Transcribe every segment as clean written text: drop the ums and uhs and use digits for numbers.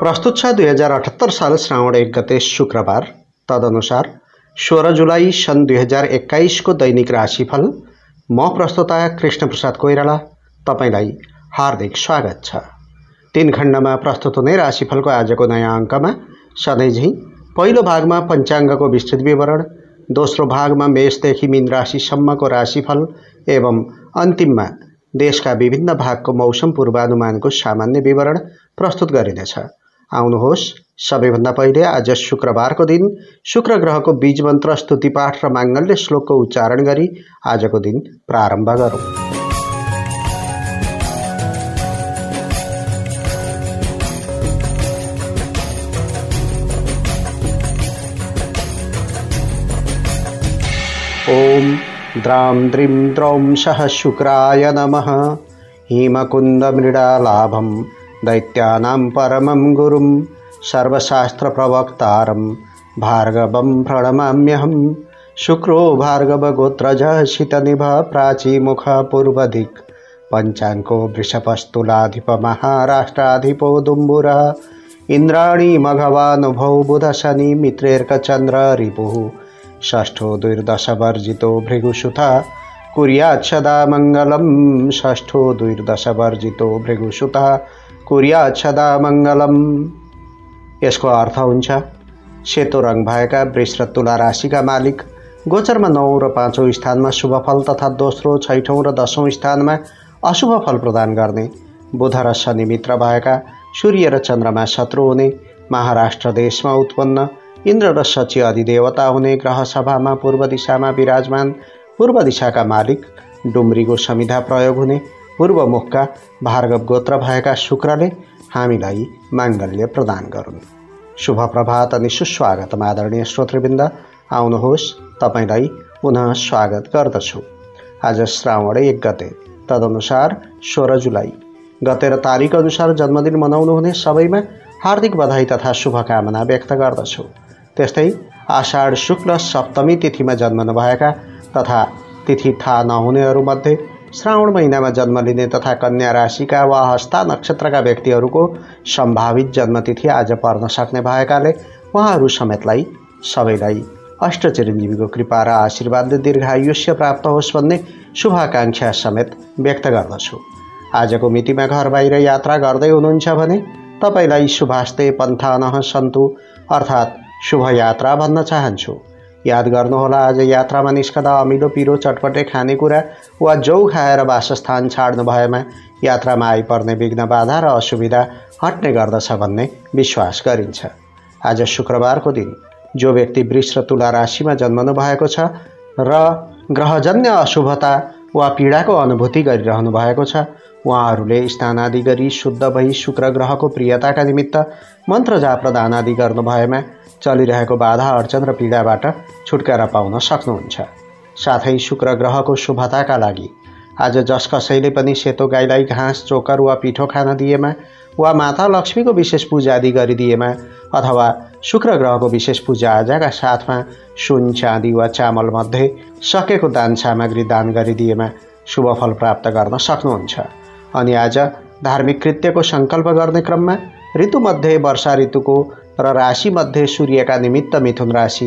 प्रस्तुत छ 2078 साल श्रावण 1 गते शुक्रबार। तदनुसार 16 जुलाई सन् 2021 को दैनिक राशिफल। म प्रस्तुता कृष्ण प्रसाद कोइराला तपाईलाई हार्दिक स्वागत छ। तीन खण्डमा प्रस्तुत हुने राशिफलको आजको नयाँ अङ्कमा सधैँझै पहिलो भागमा पञ्चाङ्गको विस्तृत विवरण, दोस्रो भागमा मेषदेखि मीन राशिसम्मको राशिफल एवं अन्तिममा देशका विभिन्न भागको मौसम पूर्वानुमानको सामान्य विवरण प्रस्तुत गरिनेछ। आउनुहोस् सबैभन्दा पहिले आज शुक्रबारको दिन शुक्र ग्रहको बीज मन्त्र, स्तुति पाठ र मांगल्य श्लोकको उच्चारण गरी आजको दिन प्रारम्भ गरौँ। ओम द्रां द्रीं द्रौं सः शुक्राय नमः। हिमकुन्द मृडालाभं दैत्यानां परमं गुरुं सर्वशास्त्रप्रवक्तारं भार्गवं प्रणमाम्यहं। शुक्रो भार्गवगोत्रजः शीतनिभः प्राचीमुखः पूर्वदिक्। पञ्चाङ्को वृषभस्तुलाधिपमहाराष्ट्राधिपो दुम्बुरः। इन्द्राणी मघवानुभौ बुधशनि मित्रैर्कचन्द्र रिपुः। षष्ठो दुर्दशवर्जितो भृगुसुता कुर्यात् सदा मङ्गलम्। षष्ठो दुर्दशवर्जितो भृगुसुता कुर्यात् सदा मङ्गलम्। यसको अर्थ हुन्छ सेतो रङ भएका वृष र तुला राशिका मालिक, गोचरमा ९ र ५औं स्थानमा शुभ फल तथा दोस्रो, छैठौं र १०औं स्थानमा अशुभ फल प्रदान गर्ने, बुध र शनि मित्र भएका, सूर्य र चन्द्रमा शत्रु हुने, महाराष्ट्र देशमा उत्पन्न, इन्द्र र शची अधिदेवता हुने, ग्रह सभामा पूर्व दिशामा विराजमान, पूर्व दिशाका मालिक, डुम्रीको समिधा प्रयोग हुने, पूर्वमुखका भार्गव गोत्र भएका शुक्रले हामीलाई माङ्गल्य प्रदान गरून्। शुभ प्रभात अनि सुस्वागतम आदरणीय श्रोतृवृन्द। आउनुहोस् तपाईलाई पुनः स्वागत गर्दछु। आज श्रावण 1 गते तदनुसार 16 जुलाई गते र तारिख अनुसार जन्मदिन मनाउनु हुने सबैमा हार्दिक बधाई तथा शुभकामना व्यक्त गर्दछु। त्यस्तै आषाढ शुक्ल सप्तमी तिथिमा जन्मनु भएका तथा तिथि थाहा नहुनेहरूमध्ये श्रावण महिनामा जन्म लिने तथा कन्या राशिका वा हस्ता नक्षत्रका व्यक्तिहरूको सम्भावित जन्मतिथि आज पर्न सक्ने भएकाले उहाँहरू समेतलाई सबैलाई अष्टचिरञ्जीवीको कृपा र आशीर्वादले दीर्घायुष्य प्राप्त होस् भन्ने शुभाकांक्षा समेत व्यक्त गर्दछु। आजको मितिमा घर बाहिर यात्रा गर्दै हुनुहुन्छ भने तपाईलाई शुभास्ते पन्थानः सन्तु अर्थात् शुभ यात्रा भन्न चाहन्छु। याद गर्नुहोला आज यात्रामा निस्कदा अमिलो पिरो चटपटे खानेकुरा वा जौ खाएर वासस्थान छाड्नु भएमा यात्रामा आइपर्ने विघ्न बाधा र असुविधा हट्ने गर्दछ भन्ने विश्वास गरिन्छ। आज शुक्रबारको दिन जो व्यक्ति वृष र तुला राशिमा जन्मनु भएको छ र ग्रहजन्य अशुभता वा पीडाको अनुभूति गरिरहनु भएको छ उहाँहरूले स्नान आदि गरी शुद्ध भई शुक्र ग्रहको प्रियताका निमित्त मन्त्र जाप र दान आदि गर्नु भएमा चलिरहेको बाधा अर्चन र पीडाबाट छुटकारा पाउन सक्नुहुन्छ। साथै शुक्र ग्रहको शुभताका लागि आज जस कसैले पनि सेतो गाईलाई घाँस, चोकर वा पिठो खान दिएमा वा माता लक्ष्मीको विशेष पूजा आदि गरिदिएमा अथवा शुक्र ग्रहको विशेष पूजा आजाका साथमा सुन, चाँदी वा चामल मध्ये सकेको दान सामग्री दान गरिदिएमा शुभ फल प्राप्त गर्न सक्नुहुन्छ। अनि आज धार्मिक कृत्यको संकल्प गर्ने क्रममा ऋतुमध्ये वर्षा ऋतुको र राशिमध्ये सूर्यका निमित्त मिथुन राशि,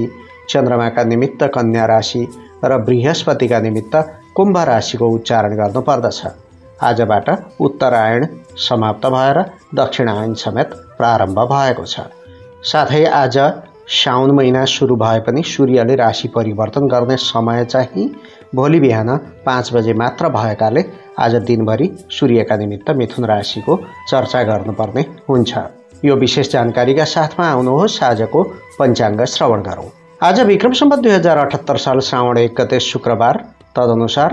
चन्द्रमाका निमित्त कन्या राशि र बृहस्पतिका निमित्त कुम्भ राशिको उच्चारण गर्नुपर्दछ। आजबाट उत्तरायण समाप्त भएर दक्षिणायण समेत प्रारम्भ भएको छ। साथै आज साउन महिना सुरु भए पनि सूर्यले राशि परिवर्तन गर्ने समय चाहिँ भोलि बिहान 5 बजे मात्र भएकाले आज दिनभरि सूर्यका निमित्त मिथुन राशिको चर्चा गर्नुपर्ने हुन्छ। यो विशेष जानकारीका साथमा आउनुहोस् आजको पञ्चाङ्ग श्रवण गरौँ। आज विक्रम सम्वत 2078 साल श्रावण 1 गते शुक्रबार। तदनुसार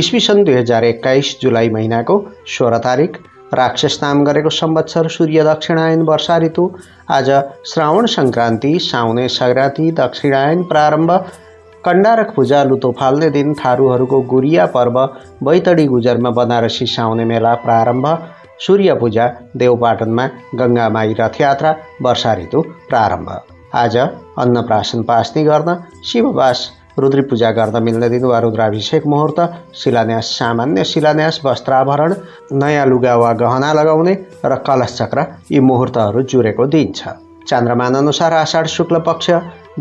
ईस्वी सन् 2021 जुलाई महिनाको 16 तारिक, राक्षस नाम गरेको संवत्सर, सूर्य दक्षिणायन, वर्षा ऋतु। आज श्रावण संक्रान्ति, साउने संक्रान्ति, दक्षिणायन प्रारम्भ, कण्डारक पूजा, लुतो फाल्ने दिन, थारूहरूको गुरिया पर्व, बैतडी गुजरमा बनारसी साउने मेला प्रारम्भ, सूर्य पूजा, देवपाटनमा गंगामाई रथयात्रा, वर्षा ऋतु प्रारम्भ। आज अन्नप्राशन पास्नी गर्न, शिववास रुद्री पूजा गर्दा मिल्दैन वा रुद्राभिषेक मुहूर्त, शिलान्यास, सामान्य शिलान्यास, वस्त्राभरण, नयाँ लुगा वा गहना लगाउने र कलश चक्र यी मुहूर्तहरू जुरेको दिन छ। चन्द्रमान अनुसार आषाढ शुक्ल पक्ष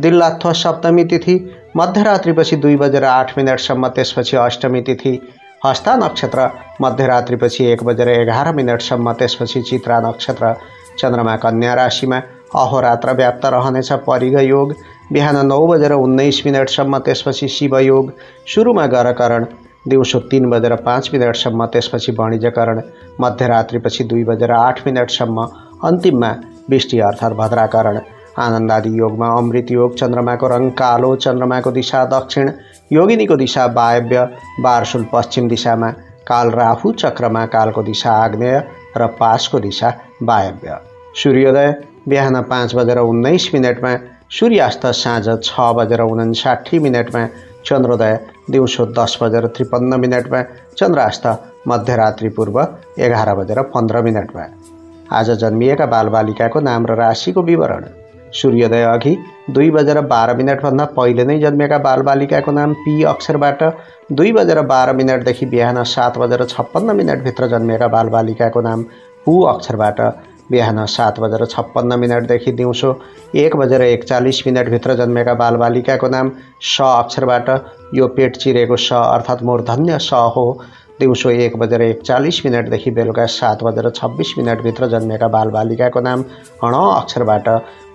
दिल्लाथ्वा सप्तमी तिथि, मध्यरात्रिपछि 2:08 मिनटसम्म, त्यसपछि अष्टमी तिथि, हस्ता नक्षत्र मध्यरात्रिपछि 1:11 मिनटसम्म, त्यसपछि चित्रा नक्षत्र। चन्द्रमा कन्या राशिमा अहोरात्र व्याप्त रहनेछ। परिघ योग बिहान 9:19 मिनटसम्म, त्यसपछि शिवयोग, सुरुमा गरकरण दिउँसो 3:05 मिनटसम्म, त्यसपछि वणिज्यकरण मध्यरात्रिपछि 2:08 मिनटसम्म, अन्तिममा वृष्टि अर्थात् भद्राकरण। आनन्दादि योगमा अमृत योग, चन्द्रमाको रङ कालो, चन्द्रमाको दिशा दक्षिण, योगिनीको दिशा वायव्य, बारसुल पश्चिम दिशामा, काल राहु चक्रमा कालको दिशा आग्नेय र पासको दिशा वायव्य। सूर्योदय बिहान 5:19 मिनटमा, सूर्यास्त साँझ 6:59 मिनटमा, चन्द्रोदय दिउँसो 10:53 मिनटमा, चन्द्रास्त मध्यरात्रि पूर्व 11:15 मिनटमा। आज जन्मिएका बालबालिकाको नाम र राशिको विवरण। सूर्योदय अघि 2:12 मिनटभन्दा पहिले नै जन्मेका बालबालिकाको नाम पी अक्षरबाट 2:12 मिनटदेखि बिहान 7:56 मिनटभित्र जन्मेका बालबालिकाको नाम पू अक्षरबाट बिहान 7:56 मिनटदेखि दिउँसो 1:41 मिनटभित्र जन्मेका बालबालिकाको नाम स अक्षरबाट, यो पेट चिरेको स अर्थात् मूर्धन्य स हो, दिउँसो 1:41 मिनटदेखि बेलुका 7:26 मिनटभित्र जन्मेका बालबालिकाको नाम हण अक्षरबाट,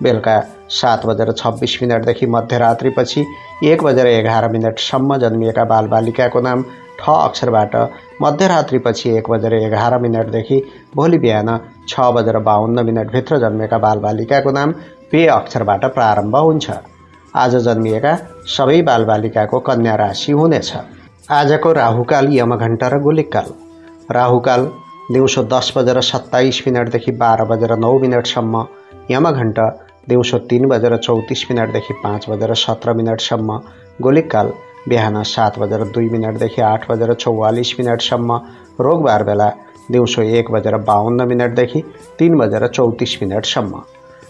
बेलुका 7:26 मिनटदेखि मध्यरात्रिपछि 1:11 मिनटसम्म जन्मिएका बालबालिकाको नाम ठ अक्षरबाट, मध्यरात्रिपछि 1:11 मिनटदेखि भोलि बिहान 6:52 मिनटभित्र जन्मेका बालबालिकाको नाम पे अक्षरबाट प्रारम्भ हुन्छ। आज जन्मिएका सबै बालबालिकाको कन्या राशि हुनेछ। आजको राहुकाल, यमघण्टा र गोलिकाल। राहुकाल दिउँसो 10:27 मिनटदेखि 12:09 मिनटसम्म, यमघण्टा दिउँसो 3:34 मिनटदेखि 5:17 मिनटसम्म, गोलिकाल बिहान 7:02 मिनटदेखि 8:44 मिनटसम्म, रोगबार बेला दिउँसो 1:52 मिनटदेखि 3:34 मिनटसम्म।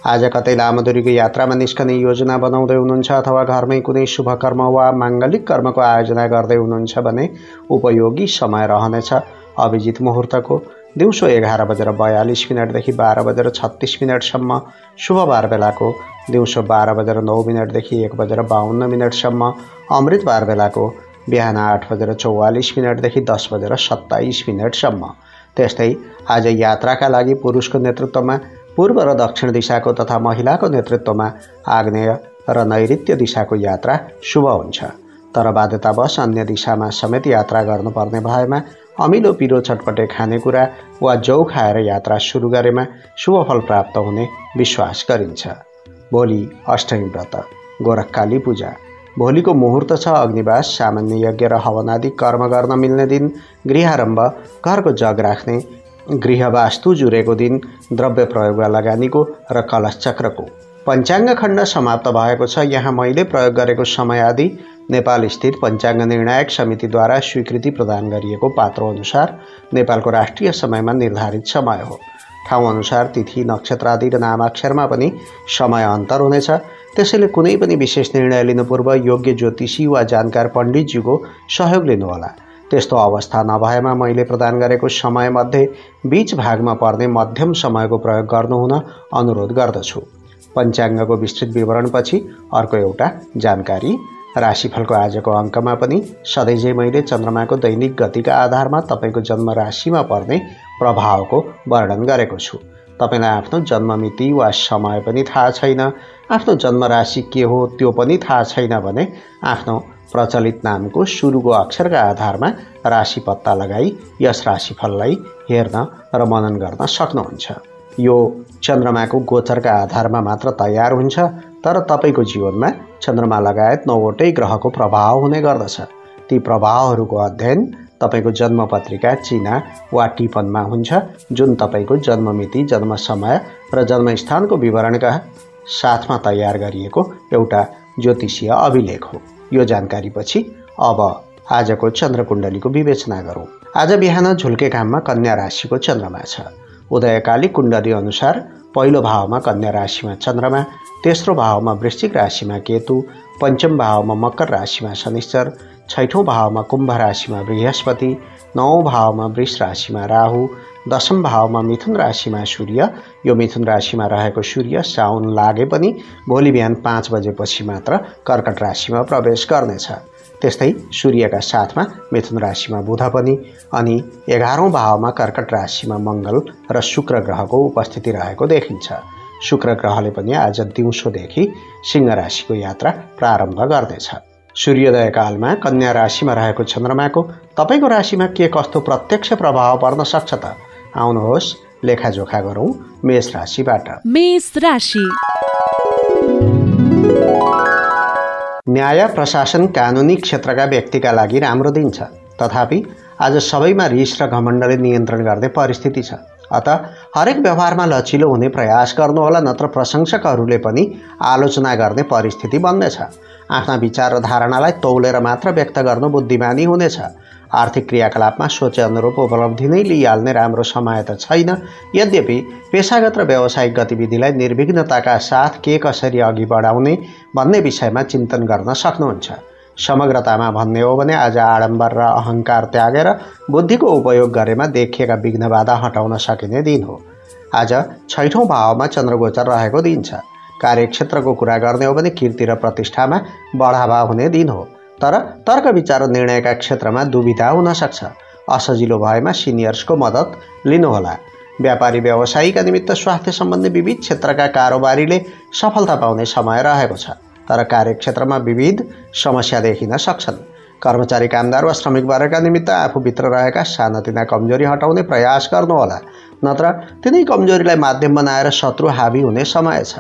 आज कतै लामो दूरीको यात्रामा निस्कने योजना बनाउँदै हुनुहुन्छ अथवा घरमै कुनै शुभ कर्म वा माङ्गलिक कर्मको आयोजना गर्दै हुनुहुन्छ भने उपयोगी समय रहनेछ। अभिजित मुहूर्तको दिउँसो 11:42 मिनटदेखि 12:36 मिनटसम्म, शुभबार बेलाको दिउँसो 12:09 मिनटदेखि 1:52 मिनटसम्म, अमृतबार बेलाको बिहान 8:44 मिनटदेखि 10:27 मिनटसम्म। त्यस्तै आज यात्राका लागि पुरुषको नेतृत्वमा पूर्व र दक्षिण दिशाको तथा महिलाको नेतृत्वमा आग्नेय र नैऋत्य दिशाको यात्रा शुभ हुन्छ, तर बाध्यतावश अन्य दिशामा समेत यात्रा गर्नुपर्ने भएमा अमिलो पिरो चटपटे खानेकुरा वा जौ खाएर यात्रा सुरु गरेमा शुभफल प्राप्त हुने विश्वास गरिन्छ। भोलि अष्टमी व्रत, गोरखकाली पूजा। भोलिको मुहूर्त छ अग्निवास, सामान्य यज्ञ र हवनादि कर्म गर्न मिल्ने दिन, गृहारम्भ, घरको जग राख्ने, गृहवास्तु जुरेको दिन, द्रव्य प्रयोग वा लगानीको र कलश चक्रको। पञ्चाङ्ग खण्ड समाप्त भएको छ। यहाँ मैले प्रयोग गरेको समय आदि नेपाल स्थित पञ्चाङ्ग निर्णायक समितिद्वारा स्वीकृति प्रदान गरिएको पात्रो अनुसार नेपालको राष्ट्रिय समयमा निर्धारित समय हो। ठाउँ अनुसार तिथि, नक्षत्र आदि र नामाक्षरमा पनि समय अन्तर हुनेछ। त्यसैले कुनै पनि विशेष निर्णय लिनु पूर्व योग्य ज्योतिषी वा जानकार पण्डितज्यूको सहयोग लिनुहोला। त्यस्तो अवस्था नभएमा मैले प्रदान गरेको समयमध्ये बीच भागमा पर्ने मध्यम समयको प्रयोग गर्नुहुन अनुरोध गर्दछु। पञ्चाङ्गको विस्तृत विवरणपछि अर्को एउटा जानकारी। राशिफलको आजको अङ्कमा पनि सधैँझै मैले चन्द्रमाको दैनिक गतिका आधारमा तपाईँको जन्म राशिमा पर्ने प्रभावको वर्णन गरेको छु। तपाईँलाई आफ्नो जन्ममिति वा समय पनि थाहा छैन, आफ्नो जन्म राशि के हो त्यो पनि थाहा छैन भने आफ्नो प्रचलित नामको सुरुको अक्षरका आधारमा राशि पत्ता लगाई यस राशिफललाई हेर्न र मनन गर्न सक्नुहुन्छ। यो चन्द्रमाको गोचरका आधारमा मात्र तयार हुन्छ, तर तपाईँको जीवनमा चन्द्रमा लगायत 9वटै ग्रहको प्रभाव हुने गर्दछ। ती प्रभावहरूको अध्ययन तपाईको जन्म पत्रिका, चिना वा टिपनमा हुन्छ, जुन तपाईको जन्ममिति, जन्म समय र जन्मस्थानको विवरणका साथमा तयार गरिएको एउटा ज्योतिषीय अभिलेख हो। यो जानकारी पछि अब आजको चन्द्रकुण्डलीको विवेचना गरौँ। आज बिहान झुल्के घाममा कन्या राशिको चन्द्रमा छ। उदयकाली कुण्डली अनुसार पहिलो भावमा कन्या राशिमा चन्द्रमा, तेस्रो भावमा वृश्चिक राशिमा केतु, पंचम भावमा मकर राशिमा शनिश्चर, छैठौं भावमा कुम्भ राशिमा बृहस्पति, नवौं भावमा वृष राशिमा राहु, दशम भावमा मिथुन राशिमा सूर्य। यो मिथुन राशिमा रहेको सूर्य साउन लागे पनि भोलि बिहान 5 बजेपछि मात्र कर्कट राशिमा प्रवेश गर्नेछ। त्यस्तै सूर्यका साथमा मिथुन राशिमा बुध पनि अनि 11औं भावमा कर्कट राशिमा मंगल र शुक्र ग्रहको उपस्थिति रहेको देखिन्छ। शुक्र ग्रहले पनि आज दिउँसोदेखि सिंह राशिको यात्रा प्रारम्भ गर्दैछ। सूर्योदय कालमा कन्या राशिमा रहेको चन्द्रमाको तपाईको राशिमा के कस्तो प्रत्यक्ष प्रभाव पर्न सक्छ त? आउनुहोस् लेखाजोखा गरौं मेष राशिबाट। मेष राशि। न्याय, प्रशासन, कानुनी क्षेत्रका व्यक्तिका लागि राम्रो दिन छ, तथापि आज सबैमा रिस र घमण्डले नियन्त्रण गर्ने परिस्थिति छ। अतः हरेक व्यवहारमा लचिलो हुने प्रयास गर्नुहोला, नत्र प्रशंसकहरूले पनि आलोचना गर्ने परिस्थिति बन्नेछ। आफ्ना विचार र धारणालाई तौलेर मात्र व्यक्त गर्नु बुद्धिमानी हुनेछ। आर्थिक क्रियाकलापमा सोचे अनुरूप उपलब्धि नै लिइहाल्ने राम्रो समय त छैन। यद्यपि पेशागत र व्यावसायिक गतिविधिलाई निर्विघ्नताका साथ के कसरी अघि बढाउने भन्ने विषयमा चिन्तन गर्न सक्नुहुन्छ। समग्रतामा भन्ने हो भने आज आडम्बर र अहंकार त्यागेर बुद्धिको उपयोग गरेमा देखिएका विघ्न बाधा हटाउन सकिने दिन हो। आज छैठौं भावमा चन्द्रगोचर रहेको दिन छ। कार्यक्षेत्रको कुरा गर्ने हो भने कीर्ति र प्रतिष्ठामा बढावा हुने दिन हो, तर तर्क विचार र निर्णयका क्षेत्रमा दुविधा हुन सक्छ। असजिलो भएमा सिनियर्सको मद्दत लिनुहोला। व्यापारी व्यवसायीका निमित्त स्वास्थ्य सम्बन्धी विविध क्षेत्रका कारोबारीले सफलता पाउने समय रहेको छ, तर कार्यक्षेत्रमा विविध समस्या देखिन सक्छन्। कर्मचारी, कामदार वा श्रमिक वर्गका निमित्त आफूभित्र रहेका सानातिना कमजोरी हटाउने प्रयास गर्नुहोला, नत्र तिनै कमजोरीलाई माध्यम बनाएर शत्रु हावी हुने समय छ।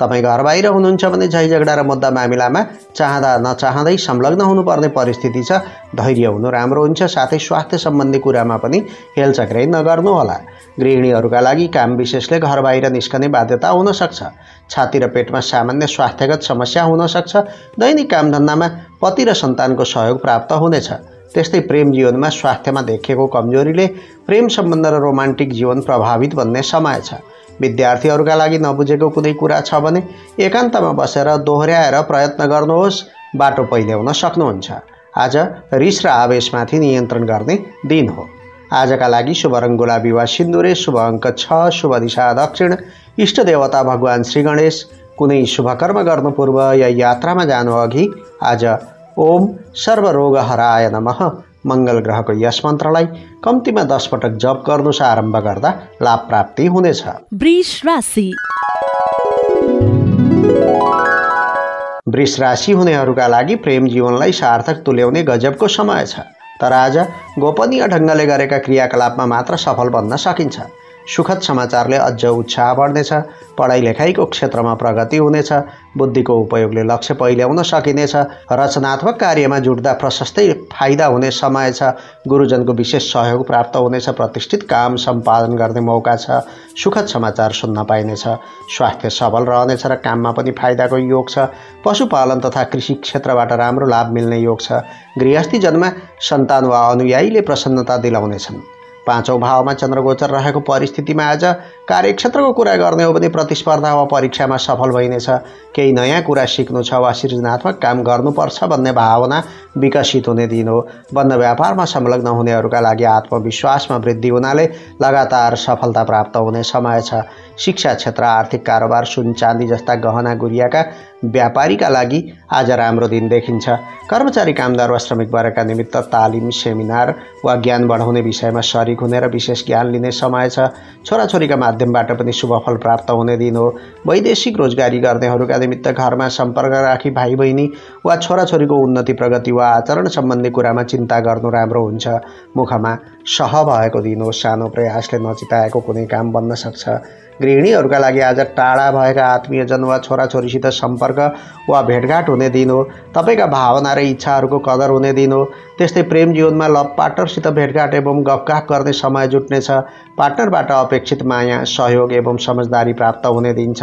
तपाई घर बाहिर हुनुहुन्छ भने झै झगडा र मुद्दा मामिलामा चाहँदा नचाहँदै संलग्न हुनुपर्ने परिस्थिति छ। धैर्य हुनु राम्रो हुन्छ। साथै स्वास्थ्य सम्बन्धी कुरामा पनि हेलचक्राइ नगर्नुहोला। गृहिणीहरूका लागि काम विशेषले घर बाहिर निस्कने बाध्यता हुन सक्छ। छाती र पेटमा सामान्य स्वास्थ्यगत समस्या हुन सक्छ। दैनिक कामधन्दामा पति र सन्तानको सहयोग प्राप्त हुनेछ। त्यस्तै प्रेम जीवनमा स्वास्थ्यमा देखिएको कमजोरीले प्रेम सम्बन्ध र रोमान्टिक जीवन प्रभावित बन्ने समय छ। विद्यार्थीहरूका लागि नबुझेको कुनै कुरा छ भने एकान्तमा बसेर दोहोर्याएर प्रयत्न गर्नुहोस्, बाटो पहिल्याउन सक्नुहुन्छ। आज रिस र आवेशमाथि नियन्त्रण गर्ने दिन हो। आजका लागि शुभ रङ गुलाबी वा सिन्दुरे, शुभ अङ्क 6, शुभ दिशा दक्षिण, इष्ट देवता भगवान श्री गणेश। कुनै शुभ कर्म गर्नु पूर्व या यात्रामा जानु अघि आज ओम सर्वरोगहराय नमः मंगल ग्रहको यस मन्त्रलाई कम्तीमा 10 पटक जप गर्नु आरम्भ गर्दा लाभ प्राप्ति हुनेछ। वृष राशि। वृष राशि हुनेहरूका लागि प्रेम जीवनलाई सार्थक तुल्याउने गजबको समय छ, तर आज गोपनीय ढंगले गरेका क्रियाकलापमा मात्र सफल बन्न सकिन्छ। सुखद समाचारले अझ उत्साह बढ्नेछ। पढाइ लेखाइको क्षेत्रमा प्रगति हुनेछ। बुद्धिको उपयोगले लक्ष्य पहिल्याउन सकिनेछ। रचनात्मक कार्यमा जुट्दा प्रशस्तै फाइदा हुने समय छ। गुरुजनको विशेष सहयोग प्राप्त हुनेछ। प्रतिष्ठित काम सम्पादन गर्ने मौका छ। सुखद समाचार सुन्न पाइनेछ। स्वास्थ्य सबल रहनेछ र काममा पनि फाइदाको योग छ। पशुपालन तथा कृषि क्षेत्रबाट राम्रो लाभ मिल्ने योग छ। गृहस्थीजनमा सन्तान वा अनुयायीले प्रसन्नता दिलाउनेछन्। 5औं भावमा चन्द्रगोचर रहेको परिस्थितिमा आज कार्यक्षेत्रको कुरा गर्ने हो भने प्रतिस्पर्धा वा परीक्षामा सफल भइनेछ। केही नयाँ कुरा सिक्नु छ वा सृजनात्मक काम गर्नुपर्छ भन्ने भावना विकसित हुने दिन हो। बन्द व्यापारमा संलग्न हुनेहरूका लागि आत्मविश्वासमा वृद्धि हुनाले लगातार सफलता प्राप्त हुने समय छ। शिक्षा क्षेत्र, आर्थिक कारोबार, सुन चाँदी जस्ता गहना गुरियाका व्यापारीका लागि आज राम्रो दिन देखिन्छ। कर्मचारी, कामदार वा श्रमिक वर्गका निमित्त तालिम, सेमिनार वा ज्ञान बढाउने विषयमा सरिक हुने र विशेष ज्ञान लिने समय छ। छोराछोरीका माध्यमबाट पनि शुभफल प्राप्त हुने दिन हो। वैदेशिक रोजगारी गर्नेहरूका निमित्त घरमा सम्पर्क राखी भाइ बहिनी वा छोराछोरीको उन्नति, प्रगति वा आचरण सम्बन्धी कुरामा चिन्ता गर्नु राम्रो हुन्छ। मुखमा सह भएको दिन हो। सानो प्रयासले नचिताएको कुनै काम बन्न सक्छ। गृहिणीहरूका लागि आज टाढा भएका आत्मीयजन वा छोराछोरीसित सम्पर्क वा भेटघाट हुने दिन हो। तपाईका भावना र इच्छाहरूको कदर हुने दिन हो। त्यस्तै प्रेम जीवनमा लभ पार्टनरसित भेटघाट एवं गफगाफ गर्ने समय जुट्नेछ। पार्टनरबाट अपेक्षित माया, सहयोग एवं समझदारी प्राप्त हुने दिन छ।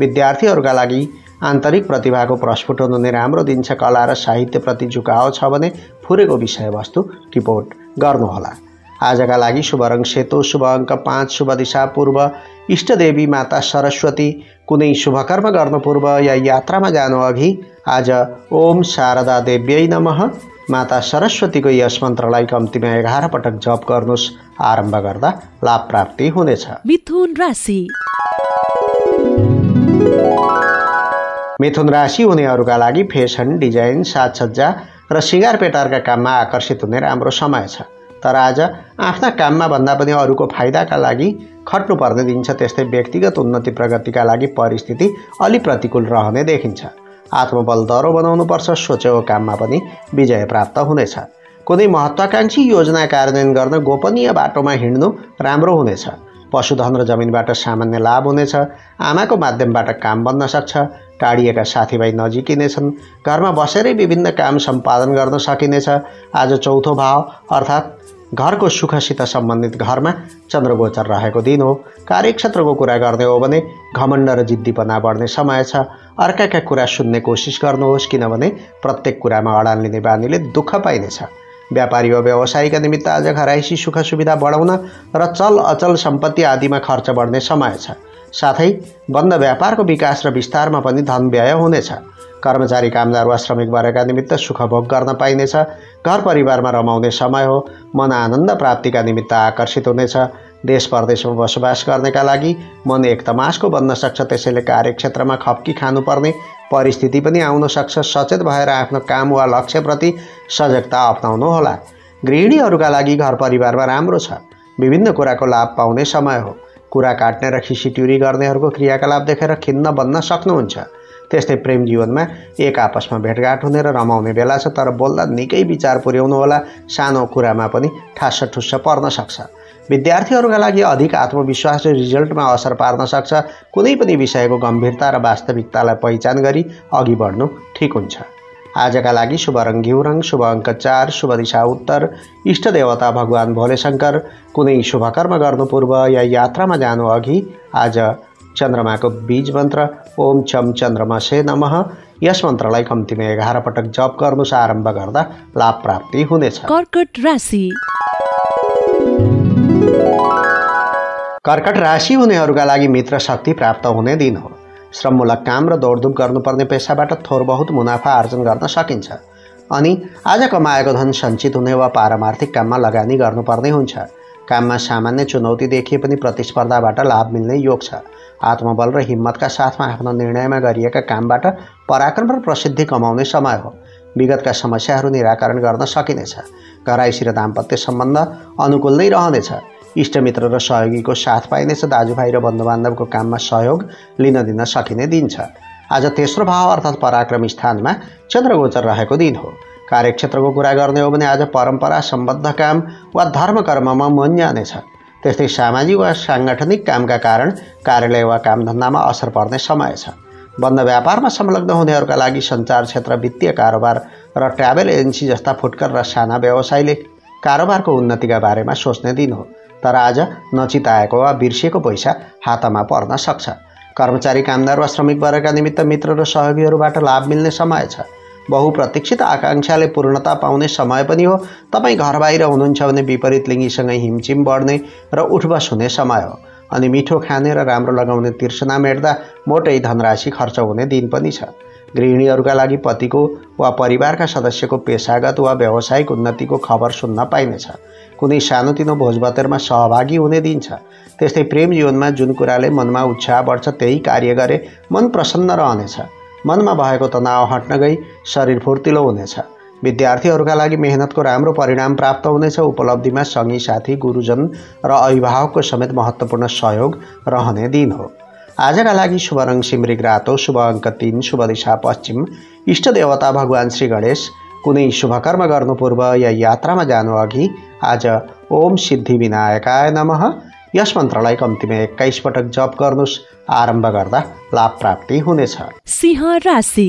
विद्यार्थीहरूका लागि आन्तरिक प्रतिभाको प्रस्फुटन हुने राम्रो दिन छ। कला र साहित्यप्रति झुकाव छ भने फुरेको विषयवस्तु टिपोट गर्नुहोला। आजका लागि शुभ रंग सेतो, शुभ अंक 5, शुभ दिशा पूर्व। इष्टदेवी माता सरस्वती। कुनै शुभ कर्म गर्न पूर्व या यात्रामा जानु अघि आज ओम शारदा देव्यै नमः माता सरस्वतीको यस मन्त्रलाई कम्तीमा 11 पटक जप गर्नुस्। आरम्भ गर्दा लाभ प्राप्ति हुनेछ। मिथुन राशि। मिथुन राशि हुनेहरुका लागि फेसन डिजाइन, साजसज्जा र सिगार पेटारका काममा आकर्षित हुने राम्रो समय छ। तर आज आफ्ना काममा भन्दा पनि अरूको फाइदाका लागि खट्नु पर्ने दिन छ। त्यस्तै व्यक्तिगत उन्नति प्रगतिका लागि परिस्थिति अलि प्रतिकूल रहने देखिन्छ। आत्मबल दरो बनाउनुपर्छ। सोचेको काममा पनि विजय प्राप्त हुनेछ। कुनै महत्त्वाकांक्षी योजना कार्यान्वयन गर्न गोपनीय बाटोमा हिँड्नु राम्रो हुनेछ। पशुधन र जमिनबाट सामान्य लाभ हुनेछ। आमाको माध्यमबाट काम बन्न सक्छ। टाढिएका साथीभाइ नजिकिनेछन्। घरमा बसेरै विभिन्न काम सम्पादन गर्न सकिनेछ। आज चौथो भाव अर्थात् घरको सुखसित सम्बन्धित घरमा चन्द्रगोचर रहेको दिन हो। कार्यक्षेत्रको कुरा गर्ने हो भने घमण्ड र जिद्दीपना बढ्ने समय छ। अर्काका कुरा सुन्ने कोसिस गर्नुहोस्, किनभने प्रत्येक कुरामा अडान लिने बानीले दुःख पाइनेछ। व्यापारी वा व्यवसायीका निमित्त आज घरायसी सुख सुविधा बढाउन र चल अचल सम्पत्ति आदिमा खर्च बढ्ने समय छ। साथै बन्द व्यापारको विकास र विस्तारमा पनि धन व्यय हुनेछ। कर्मचारी, कामदार वा श्रमिक वर्गका निमित्त सुखभोग गर्न पाइनेछ। घर परिवारमा रमाउने समय हो। मन आनन्द प्राप्तिका निमित्त आकर्षित हुनेछ। देश परदेशमा बसोबास गर्नेका लागि मन एक तमासको बन्न सक्छ। त्यसैले कार्यक्षेत्रमा खप्की खानुपर्ने परिस्थिति पनि आउन सक्छ। सचेत भएर आफ्नो काम वा लक्ष्यप्रति सजगता अप्नाउनुहोला। गृहिणीहरूका लागि घर परिवारमा राम्रो छ। विभिन्न कुराको लाभ पाउने समय हो। कुरा काट्ने र खिसिट्युरी गर्नेहरूको क्रियाकलाप देखेर खिन्न बन्न सक्नुहुन्छ। त्यस्तै प्रेम जीवनमा एक आपसमा भेटघाट हुने र रमाउने बेला छ। तर बोल्दा निकै विचार पुर्याउनुहोला। सानो कुरामा पनि ठासठुस्स पर्न सक्छ। विद्यार्थीहरूका लागि अधिक आत्मविश्वास रिजल्टमा असर पार्न सक्छ। कुनै पनि विषयको गम्भीरता र वास्तविकतालाई पहिचान गरी अघि बढ्नु ठिक हुन्छ। आजका लागि शुभ रंग घिउ रंग, शुभ अंक 4, शुभ दिशा उत्तर। इष्ट देवता भगवान भोले शंकर। कुनै शुभ कर्म गर्नु पूर्व या यात्रामा जानु अघि आज चंद्रमा को बीज मंत्र ओम चम चंद्रमसे नमः यस मन्त्रलाई कम्तीमा 11 पटक जप गर्नु। आरम्भ गर्दा लाभ प्राप्ति हुनेछ। कर्कट राशि। कर्कट राशि हुनेहरुका लागि मित्र शक्ति प्राप्त हुने दिन हो। श्रममूलक काम र दौडधुप गर्नुपर्ने पेशाबाट थोर बहुत मुनाफा आर्जन गर्न सकिन्छ। अनि आज कमाएको धन सञ्चित हुने वा पारमार्थिक काममा लगानी गर्नुपर्ने हुन्छ। काममा सामान्य चुनौती देखिए पनि प्रतिस्पर्धाबाट लाभ मिल्ने योग छ। आत्मबल र हिम्मतका साथमा आफ्नो निर्णयमा गरिएका कामबाट पराक्रम र प्रसिद्धि कमाउने समय हो। विगतका समस्याहरू निराकरण गर्न सकिनेछ। घरायसी र दाम्पत्य सम्बन्ध अनुकूल नै रहनेछ। इष्टमित्र र सहयोगीको साथ पाइनेछ। दाजुभाइ र बन्धुबान्धवको काममा सहयोग लिन दिन सकिने दिन छ। आज तेस्रो भाव अर्थात् पराक्रम स्थानमा चन्द्रगोचर रहेको दिन हो। कार्यक्षेत्रको कुरा गर्ने हो भने आज परम्परा सम्बद्ध काम वा धर्म कर्ममा मन जानेछ। त्यस्तै सामाजिक वा साङ्गठनिक कामका कारण कार्यालय वा कामधन्दामा असर पर्ने समय छ। बन्द व्यापारमा संलग्न हुनेहरूका लागि सञ्चार क्षेत्र, वित्तीय कारोबार र ट्राभल एजेन्सी जस्ता फुटकर र साना व्यवसायले कारोबारको उन्नतिका बारेमा सोच्ने दिन हो। तर आज नचिताएको वा बिर्सेको पैसा हातमा पर्न सक्छ। कर्मचारी, कामदार वा श्रमिक वर्गका निमित्त मित्र र सहयोगीहरूबाट लाभ मिल्ने समय छ। बहुप्रतीक्षित आकांक्षाले पूर्णता पाउने समय पनि हो। तपाईँ घर बाहिर हुनुहुन्छ भने विपरीत लिङ्गीसँगै हिमचिम बढ्ने र उठबस हुने समय हो। अनि मिठो खाने र राम्रो लगाउने तिर्सना मेट्दा मोटै धनराशि खर्च हुने दिन पनि छ। गृहिणीहरूका लागि पतिको वा परिवारका सदस्यको पेशागत वा व्यावसायिक उन्नतिको खबर सुन्न पाइनेछ। कुनै सानोतिनो भोजभतेरमा सहभागी हुने दिन छ। त्यस्तै प्रेम जीवनमा जुन कुराले मनमा उत्साह बढ्छ त्यही कार्य गरे मन प्रसन्न रहनेछ। मनमा भएको तनाव हट्न गई शरीर फुर्तिलो हुनेछ। विद्यार्थीहरूका लागि मेहनतको राम्रो परिणाम प्राप्त हुनेछ। उपलब्धिमा सँगै साथी, गुरुजन र अभिभावकको समेत महत्त्वपूर्ण सहयोग रहने दिन हो। आजका लागि शुभ रंग सिमरिक रातो, शुभ अंक 3, शुभ दिशा पश्चिम। इष्ट देवता भगवान श्री गणेश। कुनै शुभ कर्म गर्नु पूर्व या यात्रामा जानु अघि आज ओम सिद्धि विनायकाय नमः यस मन्त्रलाई कम्तीमा 21 पटक जप गर्नुस्। आरम्भ गर्दा लाभ प्राप्ति हुनेछ। सिंह राशि।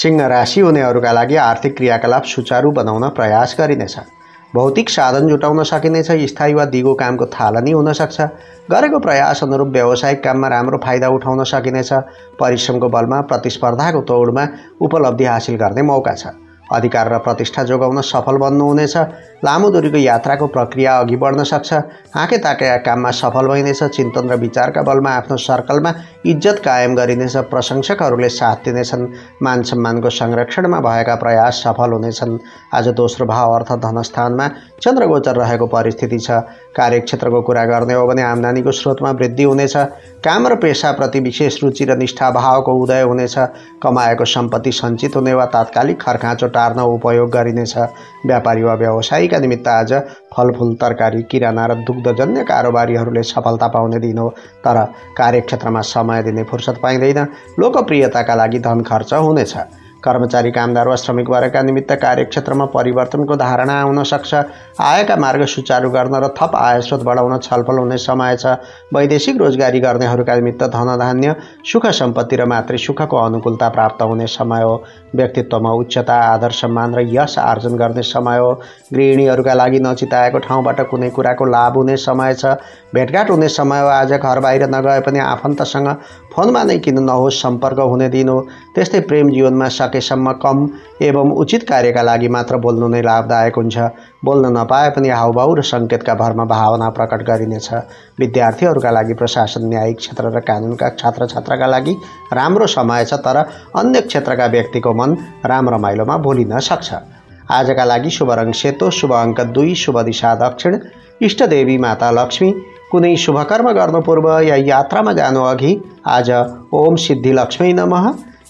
सिंह राशि हुनेहरूका लागि आर्थिक क्रियाकलाप सुचारु बनाउन प्रयास गरिनेछ। भौतिक साधन जुटाउन सकिनेछ। स्थायी वा दिगो कामको थालनी हुन सक्छ। गरेको प्रयास अनुरूप व्यावसायिक काममा राम्रो फाइदा उठाउन सकिनेछ। परिश्रमको बलमा प्रतिस्पर्धाको तोडमा उपलब्धि हासिल गर्ने मौका छ। अधिकार र प्रतिष्ठा जोगाउन सफल बन्नुहुनेछ। लामो दूरीको यात्राको प्रक्रिया अघि बढ्न सक्छ। हाँकेताकेका काममा सफल भइनेछ। चिन्तन र विचारका बलमा आफ्नो सर्कलमा इज्जत कायम गरिनेछ। प्रशंसकहरूले साथ दिनेछन्। मान सम्मानको संरक्षणमा भएका प्रयास सफल हुनेछन्। आज दोस्रो भाव अर्थ धनस्थानमा चन्द्रगोचर रहेको परिस्थिति छ। कार्यक्षेत्रको कुरा गर्ने हो भने आम्दानीको स्रोतमा वृद्धि हुनेछ। काम र पेशाप्रति विशेष रुचि र निष्ठा भावको उदय हुनेछ। कमाएको सम्पत्ति सञ्चित हुने वा तात्कालिक खर्काँचो टार्न उपयोग गरिनेछ। व्यापारी वा व्यवसायीका निमित्त आज फलफूल तरकारी किराना र दुग्धजन्य कारोबारीहरूले सफलता पाउने दिन हो। तर कार्यक्षेत्रमा समय दिने फुर्सद पाइँदैन। लोकप्रियताका लागि धन खर्च हुनेछ। कर्मचारी कामदार वा श्रमिक वर्गका निमित्त कार्यक्षेत्रमा परिवर्तनको धारणा आउन सक्छ। आयका मार्ग सुचारू गर्न र थप आय स्रोत बढाउन छलफल हुने समय छ। वैदेशिक रोजगारी गर्नेहरूका निमित्त धनधान्य सुख सम्पत्ति र मातृ सुखको अनुकूलता प्राप्त हुने समय हो। व्यक्तित्वमा उच्चता आदर सम्मान र यश आर्जन गर्ने समय हो। गृहिणीहरूका लागि नचिताएको ठाउँबाट कुनै कुराको लाभ हुने समय छ। भेटघाट हुने समय हो। आज घर बाहिर नगए पनि आफन्तसँग फोनमा नै किन नहोस् सम्पर्क हुने दिन हो। त्यस्तै प्रेम जीवनमा सकेसम्म कम एवं उचित कार्यका लागि मात्र बोल्नु नै लाभदायक हुन्छ। बोल्न नपाए पनि हावभाव र सङ्केतका भरमा भावना प्रकट गरिनेछ। विद्यार्थीहरूका लागि प्रशासन न्यायिक क्षेत्र र कानुनका छात्रछात्राका लागि राम्रो समय छ। तर अन्य क्षेत्रका व्यक्तिको मन रामरमाइलोमा भुलिन सक्छ। आजका लागि शुभ रङ सेतो, शुभ अङ्क 2, शुभ दिशा दक्षिण। इष्टदेवी माता लक्ष्मी। कुनै शुभकर्म गर्नु पूर्व या यात्रामा जानु अघि आज ओम सिद्धि लक्ष्मी नमः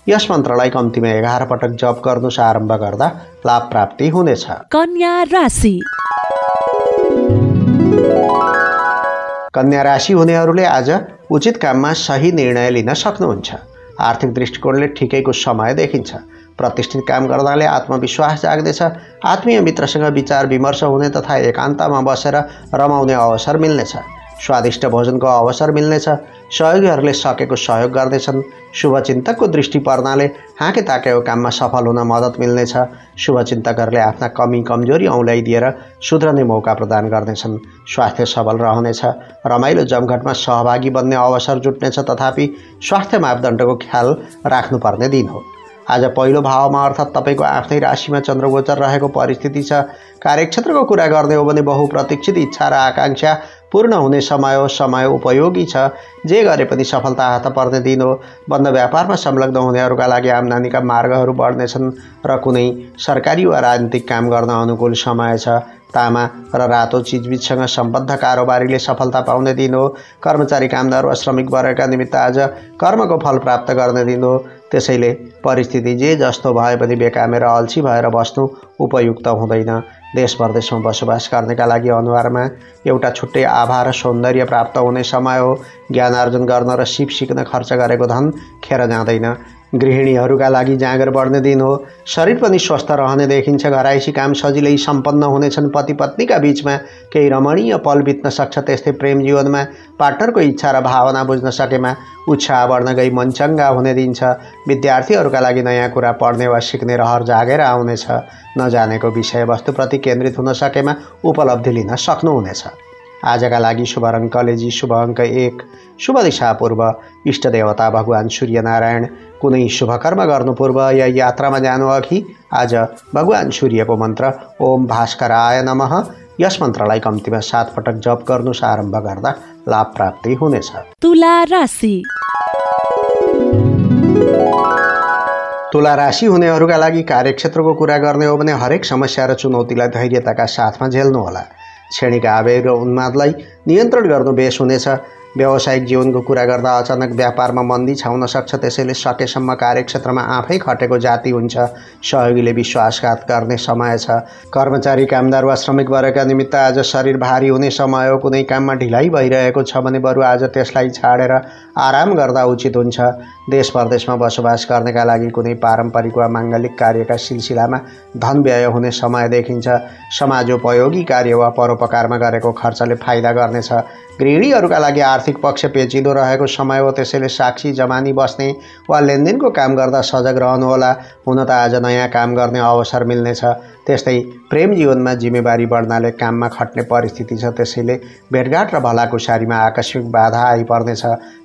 यस मन्त्रलाई कम्तीमा 11 पटक जप गर्नु आरम्भ गर्दा लाभ प्राप्ति हुनेछ। कन्या राशि। कन्या राशि हुनेहरूले आज उचित काममा सही निर्णय लिन सक्नुहुन्छ। आर्थिक दृष्टिकोणले ठिकैको समय देखिन्छ। प्रतिष्ठित काम गर्नाले आत्मविश्वास जाग्दैछ। आत्मीय मित्रसँग विचार विमर्श हुने तथा एकान्तमा बसेर रमाउने अवसर मिल्नेछ। स्वादिष्ट भोजनको अवसर मिल्नेछ। सहयोगीहरूले सकेको सहयोग गर्दैछन्। शुभचिन्तकको दृष्टि पर्नाले हाँकेताकेको काममा सफल हुन मद्दत मिल्नेछ। शुभचिन्तकहरूले आफ्ना कमी कमजोरी औँल्याइदिएर सुध्रने मौका प्रदान गर्नेछन्। स्वास्थ्य सबल रहनेछ। रमाइलो जमघटमा सहभागी बन्ने अवसर जुट्नेछ। तथापि स्वास्थ्य मापदण्डको ख्याल राख्नुपर्ने दिन हो। आज पहिलो भावमा अर्थात् तपाईको आफ्नै राशिमा चन्द्रगोचर रहेको परिस्थिति छ। कार्यक्षेत्रको कुरा गर्ने हो भने बहुप्रतीक्षित इच्छा र आकांक्षा पूर्ण हुने समय हो। समय उपयोगी छ। जे गरे पनि सफलता हात पर्ने दिन हो। बन्द व्यापारमा संलग्न हुनेहरूका लागि आम्दानीका मार्गहरू बढ्नेछन् र कुनै सरकारी वा राजनीतिक काम गर्न अनुकूल समय छ। तामा र रातो चिजबिजसँग सम्बद्ध कारोबारीले सफलता पाउने दिन हो। कर्मचारी कामदार वा श्रमिक वर्गका निमित्त आज कर्मको फल प्राप्त गर्ने दिन हो। त्यसैले परिस्थिति जे जस्तो भए पनि बेकामेर अल्छी भएर बस्नु उपयुक्त हुँदैन। देश परदेशमा बसोबास गर्नेका लागि अनुहारमा एउटा छुट्टै आभा र सौन्दर्य प्राप्त हुने समय हो। ज्ञान आर्जन गर्न र सिप सिक्न खर्च गरेको धन खेर जाँदैन। गृहिणीहरूका लागि जाँगर बढ्ने दिन हो। शरीर पनि स्वस्थ रहने देखिन्छ। घरायसी काम सजिलै सम्पन्न हुनेछन्। पति पत्नीका बीचमा केही रमणीय पल बित्न सक्छ। त्यस्तै प्रेम जीवनमा पार्टनरको इच्छा र भावना बुझ्न सकेमा उत्साह बढ्न गई मनचङ्गा हुने दिन छ। विद्यार्थीहरूका लागि नयाँ कुरा पढ्ने वा सिक्ने रहर जागेर आउनेछ। नजानेको विषयवस्तुप्रति केन्द्रित हुन सकेमा उपलब्धि लिन सक्नुहुनेछ। आजका लागि शुभ रङ कलेजी, शुभ अङ्क 1, शुभ दिशा पूर्व। इष्टदेवता भगवान सूर्यनारायण। कुनै शुभकर्म गर्नु पूर्व या यात्रामा जानु अघि आज भगवान सूर्यको मन्त्र ओम भास्कराय नमः यस मन्त्रलाई कम्तीमा 7 पटक जप गर्नु आरम्भ गर्दा लाभ प्राप्ति हुनेछ। तुला राशि। तुला राशि हुनेहरूका लागि कार्यक्षेत्रको कुरा गर्ने हो भने हरेक समस्या र चुनौतीलाई धैर्यताका साथमा झेल्नुहोला। क्षणिक आवेग र उन्मादलाई नियन्त्रण गर्नु बेस हुनेछ। व्यावसायिक जीवनको कुरा गर्दा अचानक व्यापारमा मन्दी छाउन सक्छ। त्यसैले सकेसम्म कार्यक्षेत्रमा आफै खटेको जाति हुन्छ। सहयोगीले विश्वासघात गर्ने समय छ। कर्मचारी कामदार वा श्रमिक वर्गका निमित्त आज शरीर भारी हुने समय हो। कुनै काममा ढिलाइ भइरहेको छ भने बरु आज त्यसलाई छाडेर आराम गर्दा उचित हुन्छ। देश परदेशमा बसोबास गर्नेका लागि कुनै पारम्परिक वा माङ्गलिक कार्यका सिलसिलामा धन व्यय हुने समय देखिन्छ। समाजोपयोगी कार्य वा परोपकारमा गरेको खर्चले फाइदा गर्नेछ। गृहिणीहरूका लागि आर्थिक पक्ष पेचिलो रहेको समय हो। त्यसैले साक्षी जमानी बस्ने वा लेनदेनको काम गर्दा सजग रहनुहोला। हुन त आज नयाँ काम गर्ने अवसर मिल्नेछ। त्यस्तै प्रेम जीवनमा जिम्मेवारी बढ्नाले काममा खट्ने परिस्थिति छ। त्यसैले भेटघाट र भलाकुसारीमा आकस्मिक बाधा आइपर्नेछ।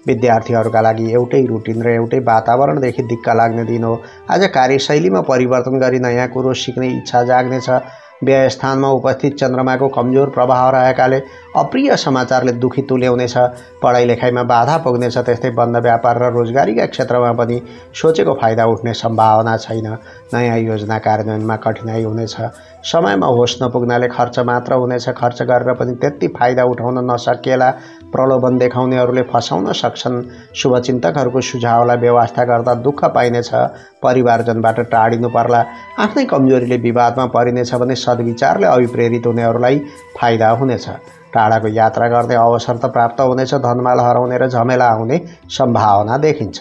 विद्यार्थीहरूका लागि एउटै रुटिन र गरेर एउटै वातावरणदेखि दिक्क लाग्ने दिन हो। आज कार्यशैलीमा परिवर्तन गरी नयाँ कुरो सिक्ने इच्छा जाग्ने छ। व्ययस्थानमा उपस्थित चन्द्रमाको कमजोर प्रभाव रहेकाले अप्रिय समाचारले दुखी तुल्याउनेछ। पढाइ लेखाइमा बाधा पुग्नेछ। त्यस्तै बन्द व्यापार र रोजगारीका क्षेत्रमा पनि सोचेको फाइदा उठ्ने सम्भावना छैन। नयाँ योजना कार्यान्वयनमा कठिनाई हुनेछ। समयमा होस नपुग्नाले खर्च मात्र हुनेछ। खर्च गरेर पनि त्यति फाइदा उठाउन नसकिएला। प्रलोभन देखाउनेहरूले फसाउन सक्छन्। शुभचिन्तकहरूको सुझावलाई व्यवस्था गर्दा दुःख पाइनेछ। परिवारजनबाट टाढिनु पर्ला। आफ्नै कमजोरीले विवादमा परिनेछ भने सद्विचारले अभिप्रेरित हुनेहरूलाई फाइदा हुनेछ। टाढाको यात्रा गर्ने अवसर त प्राप्त हुनेछ। धनमाल हराउने र झमेला आउने सम्भावना देखिन्छ।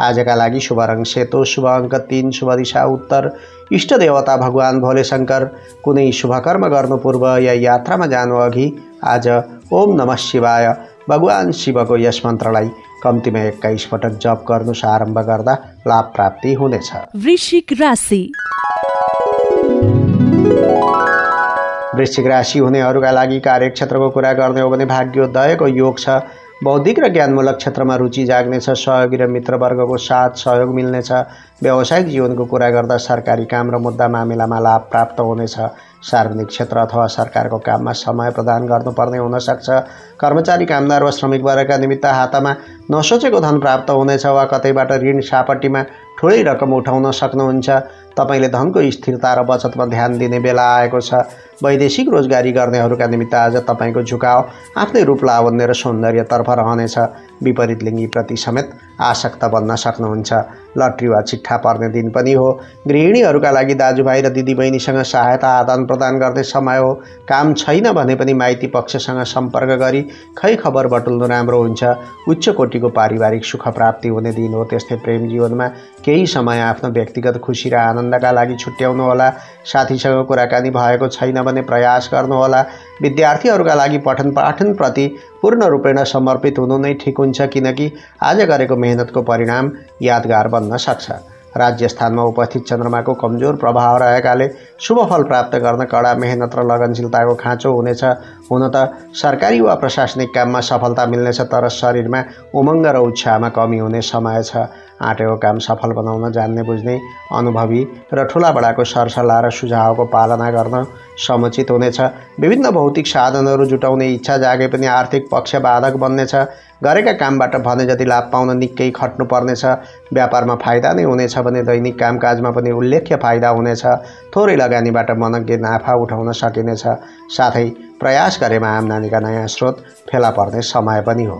आजका लागि शुभ रङ सेतो, शुभ अङ्क 3, शुभ दिशा उत्तर। इष्ट देवता भगवान भोले शंकर। कुनै शुभ कर्म गर्नु पूर्व या यात्रामा जानु अघि आज ओम नमः शिवाय भगवान शिवको यस मन्त्रलाई कम्तीमा 21 पटक जप गर्नु आरम्भ गर्दा लाभ प्राप्ति हुनेछ। वृश्चिक राशि। वृश्चिक राशि हुनेहरूका लागि कार्यक्षेत्रको कुरा गर्ने हो भने भाग्योदयको योग छ। बौद्धिक र ज्ञानमूलक क्षेत्रमा रुचि जाग्नेछ। सहयोगी र मित्रवर्गको साथ सहयोग मिल्नेछ। व्यावसायिक जीवनको कुरा गर्दा सरकारी काम र मुद्दा मामिलामा लाभ प्राप्त हुनेछ। सार्वजनिक क्षेत्र अथवा सरकारको काममा समय प्रदान गर्नुपर्ने हुनसक्छ। कर्मचारी, कामदार वा श्रमिक वर्गका निमित्त हातमा नसोचेको धन प्राप्त हुनेछ वा कतैबाट ऋण सापट्टिमा ठुलै रकम उठाउन सक्नुहुन्छ। तपाईले धनको स्थिरता र बचतमा ध्यान दिने बेला आएको छ। वैदेशिक रोजगारी गर्नेहरूका निमित्त आज तपाईको झुकाव आफ्नै रूप, लावण्य र सौन्दर्यतर्फ रहनेछ। विपरीत लिङ्गीप्रति समेत आसक्त बन्न सक्नुहुन्छ। लटरी वा चिट्ठा पर्ने दिन पनि हो। गृहिणीहरूका लागि दाजुभाइ र दिदीबहिनीसँग सहायता आदान प्रदान गर्ने समय हो। काम छैन भने पनि माइती पक्षसँग सम्पर्क गरी खै खबर बटुल्नु राम्रो हुन्छ। उच्च कोटिको पारिवारिक सुख प्राप्ति हुने दिन हो। त्यस्तै प्रेम जीवनमा केही समय आफ्नो व्यक्तिगत खुसी र आनन्दका लागि छुट्याउनुहोला। साथीसँग कुराकानी भएको छैन भने प्रयास गर्नुहोला। विद्यार्थीहरूका लागि पठन पाठनप्रति पूर्ण रूपमा समर्पित हुनु नै ठिक हुन्छ, किनकि आज गरेको मेहनतको परिणाम यादगार बन्न सक्छ। राज्यस्थानमा उपस्थित चन्द्रमाको कमजोर प्रभाव रहेकाले शुभ फल प्राप्त गर्न कडा मेहनत र लगनशीलताको खाँचो हुनेछ। हुन त सरकारी वा प्रशासनिक काममा सफलता मिल्नेछ, तर शरीरमा उमङ्ग र उत्साहमा कमी हुने समय छ। आँटेको काम सफल बनाउन जान्ने बुझ्ने, अनुभवी र ठुलाबडाको सरसल्लाह र सुझावको पालना गर्न समुचित हुनेछ। विभिन्न भौतिक साधनहरू जुटाउने इच्छा जागे पनि आर्थिक पक्ष बाधक बन्नेछ। गरेका कामबाट भने जति लाभ पाउन निकै खट्नु पर्नेछ। व्यापारमा फाइदा नै हुनेछ भने दैनिक कामकाजमा पनि उल्लेख्य फाइदा हुनेछ। थोरै लगानीबाट मनग्गे नाफा उठाउन सकिनेछ। साथै प्रयास गरेमा आम्दानीका नयाँ स्रोत फेला पर्ने समय पनि हो।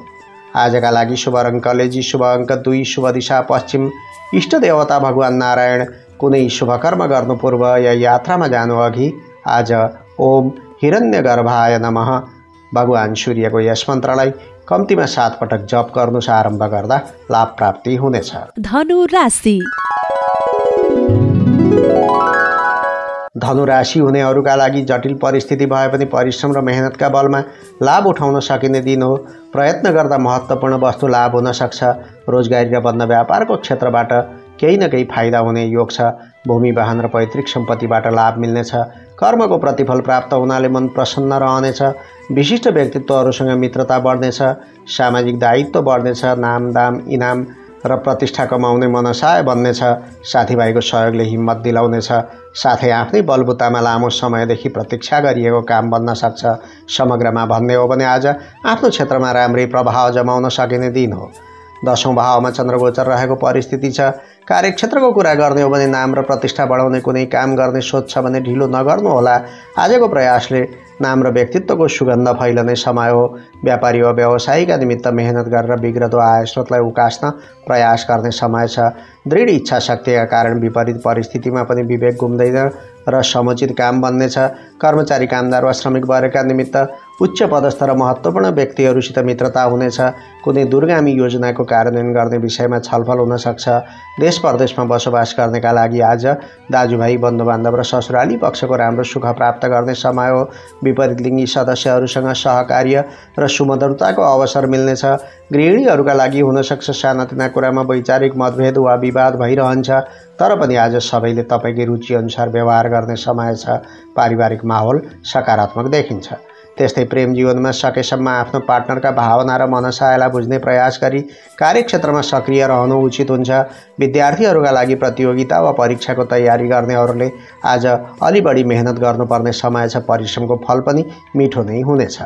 आजका लागि शुभ रङ कलेजी, शुभ अङ्क 2, शुभ दिशा पश्चिम। इष्ट देवता भगवान नारायण। कुनै शुभ कर्म गर्नु पूर्व या यात्रामा जानु अघि आज ओम हिरण्यगर्भाय नमः भगवान सूर्यको यस मन्त्रलाई कम्तीमा 7 पटक जप गर्नु आरम्भ गर्दा लाभ प्राप्ति हुनेछ। धनु राशि। धनुराशि हुनेहरूका लागि जटिल परिस्थिति भए पनि परिश्रम र मेहनतका बलमा लाभ उठाउन सकिने दिन हो। प्रयत्न गर्दा महत्त्वपूर्ण वस्तु लाभ हुन सक्छ। रोजगारी र बन्द व्यापारको क्षेत्रबाट केही न केही फाइदा हुने योग छ। भूमि, वाहन र पैतृक सम्पत्तिबाट लाभ मिल्नेछ। कर्मको प्रतिफल प्राप्त हुनाले मन प्रसन्न रहनेछ। विशिष्ट व्यक्तित्वहरूसँग मित्रता बढ्नेछ। सामाजिक दायित्व बढ्नेछ। नाम, दाम, इनाम र प्रतिष्ठा कमाउने मनसाय बन्नेछ। साथीभाइको सहयोगले हिम्मत दिलाउनेछ। साथै आफ्नै बलबुतामा लामो समयदेखि प्रतीक्षा गरिएको काम बन्न सक्छ। समग्रमा भन्ने हो भने आज आफ्नो क्षेत्रमा राम्रै प्रभाव जमाउन सकिने दिन हो। 10औं भावमा चन्द्रगोचर रहेको परिस्थिति छ। कार्यक्षेत्रको कुरा गर्ने हो भने नाम र प्रतिष्ठा बढाउने कुनै काम गर्ने सोच छ भने ढिलो नगर्नुहोला। आजको प्रयासले नाम र व्यक्तित्वको सुगन्ध फैलने समय हो। व्यापारी वा व्यवसायीका निमित्त मेहनत गरेर बिग्रदो आय स्रोतलाई उकास्न प्रयास गर्ने समय छ। दृढ इच्छा शक्तिका कारण विपरीत परिस्थितिमा पनि विवेक गुम्दैन र समुचित काम बन्नेछ। कर्मचारी, कामदार वा श्रमिक वर्गका निमित्त उच्च पदस्थ र महत्त्वपूर्ण व्यक्तिहरूसित मित्रता हुनेछ। कुनै दूरगामी योजनाको कार्यान्वयन गर्ने विषयमा छलफल हुन सक्छ। देश परदेशमा बसोबास गर्नेका लागि आज दाजुभाइ, बन्धुबान्धव र ससुराली पक्षको राम्रो सुख प्राप्त गर्ने समय हो। विपरीत लिङ्गी सदस्यहरूसँग सहकार्य र सुमधुरताको अवसर मिल्नेछ। गृहिणीहरूका लागि हुनसक्छ सानातिना कुरामा वैचारिक मतभेद वा विवाद भइरहन्छ, तर पनि आज सबैले तपाईँकै रुचिअनुसार व्यवहार गर्ने समय छ। पारिवारिक माहौल सकारात्मक देखिन्छ। त्यस्तै प्रेम जीवन में सकेसम्म आफ्नो पार्टनर का भावना र मनोसायलाई बुझ्ने प्रयास गरी कार्यक्षेत्रमा सक्रिय रहनु उचित हुन्छ। विद्यार्थीहरूका लागि प्रतियोगिता वा परीक्षाको तयारी गर्नेहरूले आज अलि बढी मेहनत गर्नुपर्ने समय छ। परिश्रमको फल पनि मिठो नै हुनेछ।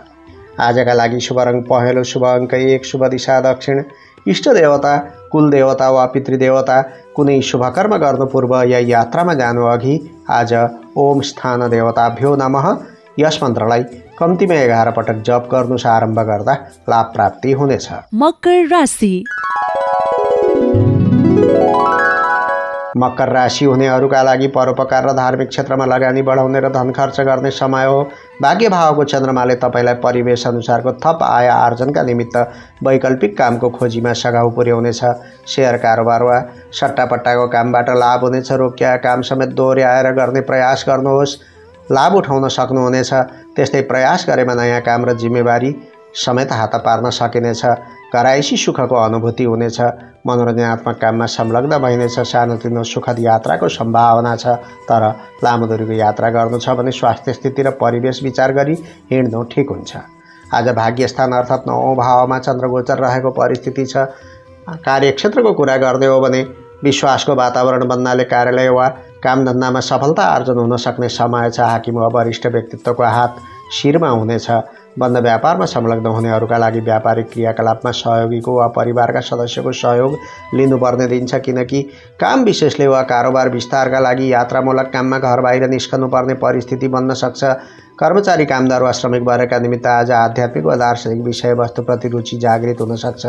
आजका लागि शुभ रंग पहेलो, शुभ अंक 1, शुभ दिशा दक्षिण। इष्ट देवता, कुल देवता वा पितृदेवता। कुनै शुभकर्म गर्नु पूर्व या यात्रामा जानु अघि आज ओम स्थान देवताभ्यो नमः यस मन्त्रलाई कम्तीमा 11 पटक जप गर्नु आरम्भ गर्दा लाभ प्राप्ति हुनेछ। मकर राशि। मकर राशि हुनेहरूका लागि परोपकार र धार्मिक क्षेत्रमा लगानी बढाउने र धन खर्च गर्ने समय हो। भाग्य भावको चन्द्रमाले तपाईलाई परिवेश अनुसारको थप आय आर्जनका निमित्त वैकल्पिक कामको खोजीमा सघाउ पुर्याउनेछ। शेयर कारोबार वा सट्टापट्टाको कामबाट लाभ हुनेछ। रोकिया काम समेत दोहोऱ्याएर गर्ने प्रयास गर्नुहोस्, लाभ उठाउन सक्नुहुनेछ। त्यस्तै प्रयास गरेमा नयाँ काम र जिम्मेवारी समेत हात पार्न सकिनेछ। कराइसी सुखको अनुभूति हुनेछ। मनोरञ्जनात्मक काममा संलग्न भइनेछ। सानोतिनो सुखद यात्राको सम्भावना छ, तर लामो दूरीको यात्रा गर्नु छ भने स्वास्थ्य स्थिति र परिवेश विचार गरी हिँड्नु ठिक हुन्छ। आज भाग्यस्थान अर्थात् 9 भावमा चन्द्रगोचर रहेको परिस्थिति छ। कार्यक्षेत्रको कुरा गर्दै हो भने विश्वासको वातावरण बन्नाले कार्यालय वा कामधन्दामा सफलता आर्जन हुन सक्ने समय छ। हाकिम वा वरिष्ठ व्यक्तित्वको हात शिरमा हुनेछ। बन्द व्यापारमा संलग्न हुनेहरूका लागि व्यापारिक क्रियाकलापमा सहयोगीको वा परिवारका सदस्यको सहयोग लिनुपर्ने दिन छ, किनकि काम विशेषले वा कारोबार विस्तारका लागि यात्रामूलक काममा घर बाहिर निस्कनुपर्ने परिस्थिति बन्न सक्छ। कर्मचारी, कामदार वा श्रमिक वर्गका निमित्त आज आध्यात्मिक वा दार्शनिक विषयवस्तुप्रति रुचि जागृत हुन सक्छ।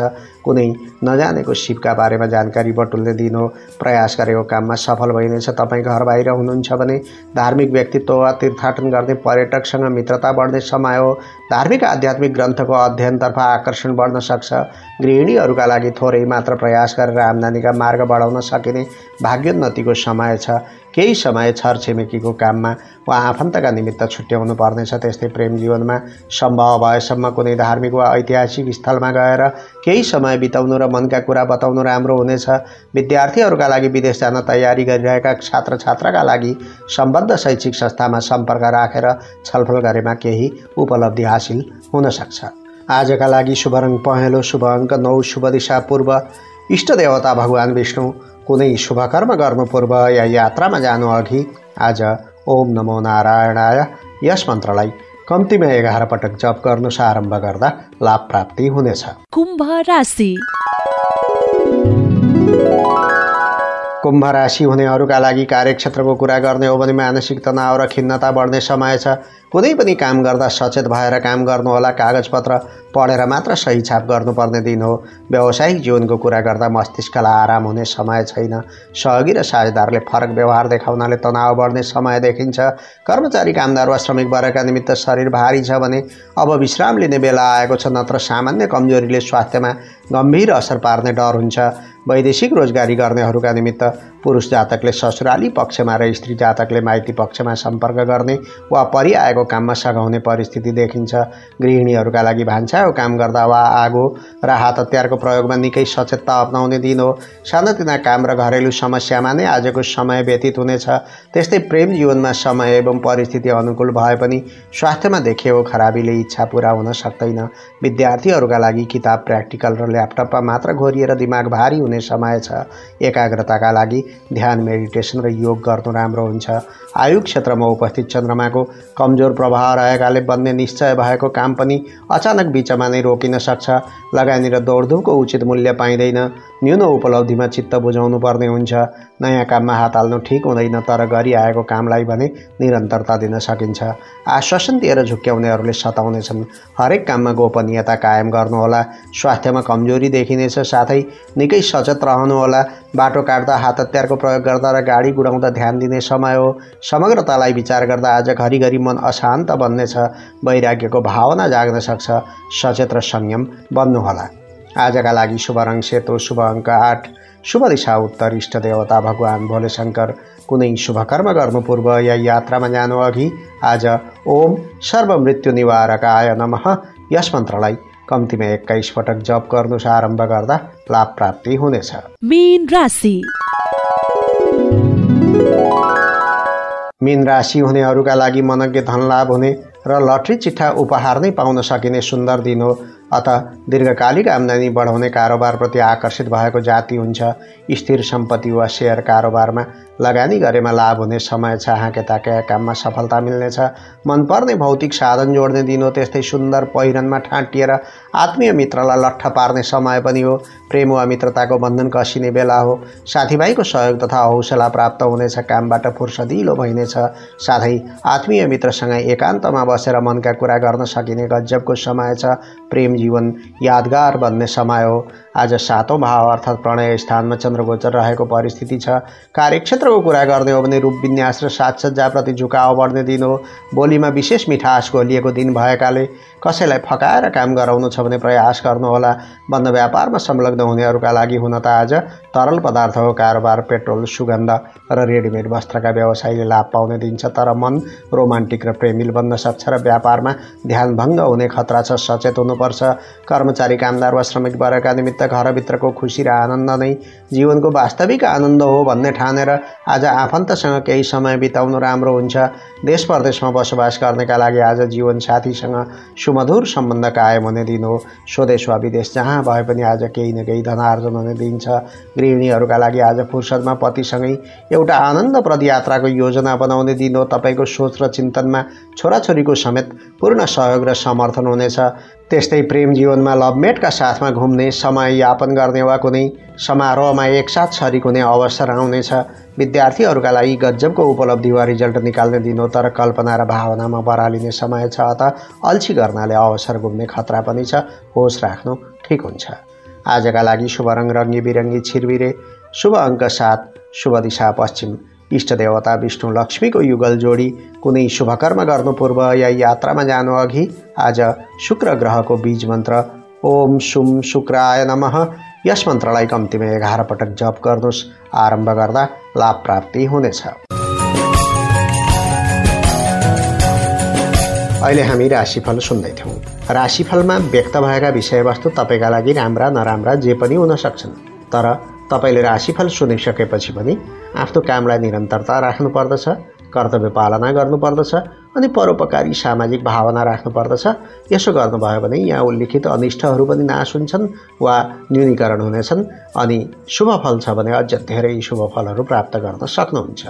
कुनै नजानेको सिपका बारेमा जानकारी बटुल्ने दिन हो। प्रयास गरेको काममा सफल भइनेछ। तपाईँ घर बाहिर हुनुहुन्छ भने धार्मिक व्यक्तित्व वा तीर्थाटन गर्ने पर्यटकसँग मित्रता बढ्ने समय हो। धार्मिक आध्यात्मिक ग्रन्थको अध्ययनतर्फ आकर्षण बढ्न सक्छ। गृहिणीहरूका लागि थोरै मात्र प्रयास गरेर आम्दानीका मार्ग बढाउन सकिने भाग्योन्नतिको समय छ। केही समय छरछिमेकीको काममा वा आफन्तका निमित्त छुट्याउनु पर्नेछ। त्यस्तै प्रेम जीवनमा सम्भव भएसम्म कुनै धार्मिक वा ऐतिहासिक स्थलमा गएर केही समय बिताउनु र मनका कुरा बताउनु राम्रो हुनेछ। विद्यार्थीहरूका लागि विदेश जान तयारी गरिरहेका छात्र छात्राका लागि सम्बद्ध शैक्षिक संस्थामा सम्पर्क राखेर छलफल गरेमा केही उपलब्धि हासिल हुन सक्छ। आजका लागि शुभ रंग पहेँलो, शुभ अंक 9, शुभ दिशा पूर्व। इष्ट देवता भगवान विष्णु। कुनै शुभकर्म गर्नु पूर्व या यात्रामा जानु अघि आज ओम नमो नारायणाय यस मन्त्रलाई कम्तीमा 11 पटक जप गर्नु आरम्भ गर्दा लाभ प्राप्ति हुनेछ। कुम्भ राशि। कुम्भ राशि हुनेहरूका लागि कार्यक्षेत्रको कुरा गर्ने हो भने मानसिक तनाव र खिन्नता बढ्ने समय छ। कुनै पनि काम गर्दा सचेत भएर काम गर्नुहोला। कागजपत्र पढेर मात्र सही छाप गर्नुपर्ने दिन हो। व्यावसायिक जीवनको कुरा गर्दा मस्तिष्कलाई आराम हुने समय छैन। सहयोगी र साझेदारले फरक व्यवहार देखाउनाले तनाव बढ्ने समय देखिन्छ। कर्मचारी, कामदार वा श्रमिक वर्गका निमित्त शरीर भारी छ भने अब विश्राम लिने बेला आएको छ, नत्र सामान्य कमजोरीले स्वास्थ्यमा गम्भीर असर पार्ने डर हुन्छ। वैदेशिक रोजगारी गर्नेहरूका निमित्त पुरुष जातकले ससुराली पक्षमा र स्त्री जातकले माइती पक्षमा सम्पर्क गर्ने वा परिआएको काममा सघाउने परिस्थिति देखिन्छ। गृहिणीहरूका लागि भान्साको काम गर्दा वा आगो र हात हतियारको प्रयोगमा निकै सचेतता अपनाउने दिन हो। सानातिना काम र घरेलु समस्यामा नै आजको समय व्यतीत हुनेछ। त्यस्तै प्रेम जीवनमा समय एवं परिस्थिति अनुकूल भए पनि स्वास्थ्यमा देखिएको खराबीले इच्छा पूरा हुन सक्दैन। विद्यार्थीहरूका लागि किताब, प्र्याक्टिकल र ल्यापटपमा मात्र घोरिएर दिमाग भारी हुने समय छ। एकाग्रताका लागि ध्यान, मेडिटेशन र योग गर्नु राम्रो हुन्छ। आयु क्षेत्रमा उपस्थित चन्द्रमाको कमजोर प्रभाव रहेकाले बन्ने निश्चय भएको काम पनि अचानक बीचमा नै रोकिन सक्छ। लगानी र दौडधुपको उचित मूल्य पाइँदैन। न्यून उपलब्धिमा चित्त बुझाउनु पर्ने हुन्छ। नयाँ काममा हात हाल्नु ठिक हुँदैन, तर गरिआएको कामलाई भने निरन्तरता दिन सकिन्छ। आश्वासन दिएर झुक्क्याउनेहरूले सताउनेछन्। हरेक काममा गोपनीयता कायम गर्नुहोला। स्वास्थ्यमा कमजोरी देखिनेछ, साथै निकै सचेत रहनुहोला। बाटो काट्दा, हात हतियारको प्रयोग गर्दा र गाडी गुडाउँदा ध्यान दिने समय हो। समग्रतालाई विचार गर्दा आज घरिघरि मन अशान्त बन्नेछ। वैराग्यको भावना जाग्न सक्छ। सचेत र संयम बन्नुहोला। आजका लागि शुभ रंग सेतो, शुभ अंक 8, शुभ दिशा उत्तर। इष्ट देवता भगवान भोले शंकर। कुनै शुभकर्म गर्नु पूर्व या यात्रामा जानु अघि आज ओम सर्वमृत्यु निवारकाय नमः यस मन्त्रलाई कम्तीमा 21 पटक जप गर्नु आरम्भ गर्दा लाभ प्राप्ति हुनेछ। मीन राशि। मीन राशि हुनेहरूका लागि मनज्ञ धन लाभ हुने र लटरी चिट्ठा उपहार नै पाउन सकिने सुन्दर दिन हो। अतः दीर्घकालिक आम्दानी बढाउने कारोबारप्रति आकर्षित भएको जाति हुन्छ। स्थिर सम्पत्ति वा शेयर कारोबारमा लगानी गरेमा लाभ हुने समय छ। हाँकेताका काममा सफलता मिल्नेछ। मनपर्ने भौतिक साधन जोड्ने दिन हो। त्यस्तै सुन्दर पहिरनमा ठाँटिएर आत्मीय मित्रलाई लट्ठ पार्ने समय पनि हो। प्रेम वा मित्रताको बन्धन कसिने बेला हो। साथीभाइको सहयोग तथा हौसला प्राप्त हुनेछ। कामबाट फुर्सदिलो भइनेछ। साथै आत्मीय मित्रसँग एकान्तमा बसेर मनका कुरा गर्न सकिने गजबको समय छ। प्रेम जीवन यादगार बन्ने समय हो। आज सातौं भाव अर्थात् प्रणय स्थानमा चन्द्रगोचर रहेको परिस्थिति छ। कार्यक्षेत्रको कुरा गर्ने हो भने रूप विन्यास र साजसज्जाप्रति झुकाव बढ्ने दिन हो। बोलीमा विशेष मिठास घोलिएको दिन भएकाले कसैलाई फकाएर काम गराउनु छ भने प्रयास गर्नुहोला। बन्द व्यापारमा संलग्न हुनेहरूका लागि हुन त आज तरल पदार्थको कारोबार, पेट्रोल, सुगन्ध र रेडिमेड वस्त्रका व्यवसायीले लाभ पाउने दिन छ। तर मन रोमान्टिक र प्रेमिल बन्न सक्छ र व्यापारमा ध्यानभङ्ग हुने खतरा छ। सचेत हुनुपर्छ। कर्मचारी, कामदार वा श्रमिक वर्गका निमित्त घरभित्रको खुसी र आनन्द नै जीवनको वास्तविक आनन्द हो भन्ने ठानेर आज आफन्तसँग केही समय बिताउनु राम्रो हुन्छ। देश प्रदेशमा बसोबास गर्नेका लागि आज जीवनसाथीसँग सुमधुर सम्बन्ध कायम हुने दिन हो। स्वदेश वा विदेश जहाँ भए पनि आज केही न केही धनार्जन हुने दिन छ। गृहिणीहरूका लागि आज फुर्सदमा पतिसँगै एउटा आनन्दप्रद यात्राको योजना बनाउने दिन हो। तपाईको सोच र चिन्तनमा छोराछोरीको समेत पूर्ण सहयोग र समर्थन हुनेछ। त्यस्तै प्रेम जीवनमा लभमेटका साथमा घुम्ने, समय यापन गर्ने वा कुनै समारोहमा एकसाथ छरिक हुने अवसर आउनेछ। विद्यार्थीहरूका लागि गजबको उपलब्धि वा रिजल्ट निकाल्ने दिन हो। तर कल्पना र भावनामा बरालिने समय छ। अतः अल्छी गर्नाले अवसर गुम्ने खतरा पनि छ। होस राख्नु ठिक हुन्छ। आजका लागि शुभ रङ रङ्गी बिरङ्गी छिरबिरे, शुभ अङ्क 7, शुभ दिशा पश्चिम। इष्टदेवता विष्णु लक्ष्मीको युगल जोडी। कुनै शुभकर्म गर्नु पूर्व या यात्रामा जानु अघि आज शुक्र ग्रहको बीज मन्त्र ओम सुम शुक्राय नमः, यस मन्त्रलाई कम्तीमा 11 पटक जप गर्नुस्। आरम्भ गर्दा लाभ प्राप्ति हुनेछ। अहिले हामी राशिफल सुन्दै थियौं। राशिफलमा व्यक्त भएका विषयवस्तु तपाईका लागि राम्रा नराम्रा जे पनि हुन सक्छन्। तर तपाईले राशिफल सुनिसकेपछि पनि आफ्नो कामलाई निरन्तरता राख्नुपर्दछ, कर्तव्य पालना गर्नुपर्दछ अनि परोपकारी सामाजिक भावना राख्नुपर्दछ। यसो गर्नुभयो भने यहाँ उल्लेखित अनिष्टहरू पनि नाश हुन्छन् वा न्यूनीकरण हुनेछन् अनि शुभ फल छ भने अझ धेरै शुभ फलहरू प्राप्त गर्न सक्नुहुन्छ।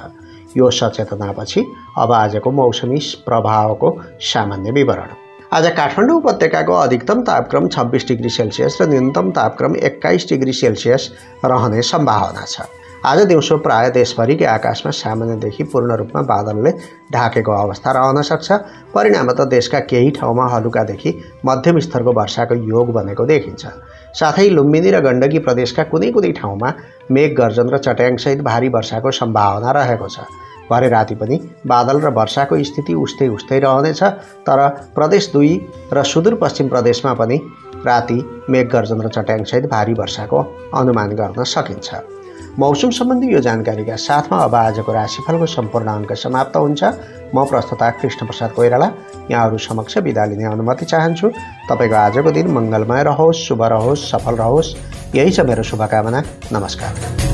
यो सचेतनापछि अब आजको मौसमी प्रभावको सामान्य विवरण। आज काठमाडौँ उपत्यकाको अधिकतम तापक्रम 26°C र न्यूनतम तापक्रम 21°C रहने सम्भावना छ। आज दिउँसो प्रायः देशभरिकै आकाशमा सामान्यदेखि पूर्ण रूपमा बादलले ढाकेको अवस्था रहन सक्छ। परिणामतः देशका केही ठाउँमा हलुकादेखि मध्यम स्तरको वर्षाको योग बनेको देखिन्छ। साथै लुम्बिनी र गण्डकी प्रदेशका कुनै कुनै ठाउँमा मेघ गर्जन र चट्याङसहित भारी वर्षाको सम्भावना रहेको छ। भरे राति पनि बादल र वर्षाको स्थिति उस्तै उस्तै रहनेछ। तर प्रदेश 2 र सुदूरपश्चिम प्रदेशमा पनि राति मेघ गर्जन र चट्याङसहित भारी वर्षाको अनुमान गर्न सकिन्छ। मौसम सम्बन्धी यो जानकारीका साथमा अब आजको राशिफलको सम्पूर्ण अङ्क समाप्त हुन्छ। म प्रस्तोता कृष्णप्रसाद कोइराला यहाँहरू समक्ष बिदा लिने अनुमति चाहन्छु। तपाईको आजको दिन मङ्गलमय रहोस्, शुभ रहोस्, सफल रहोस्। यही छ मेरो शुभकामना। नमस्कार।